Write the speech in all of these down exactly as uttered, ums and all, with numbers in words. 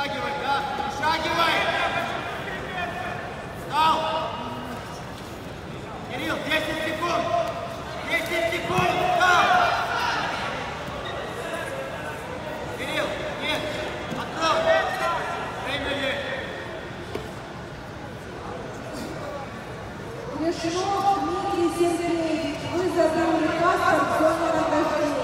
Вышагивай, да? Вышагивай! Встал! Кирилл, десять секунд! десять секунд! Встал! Кирилл, нет! Открой! Время есть! Решено в мире земли. Вы задали приказ санкционного нахождения.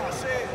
That's it.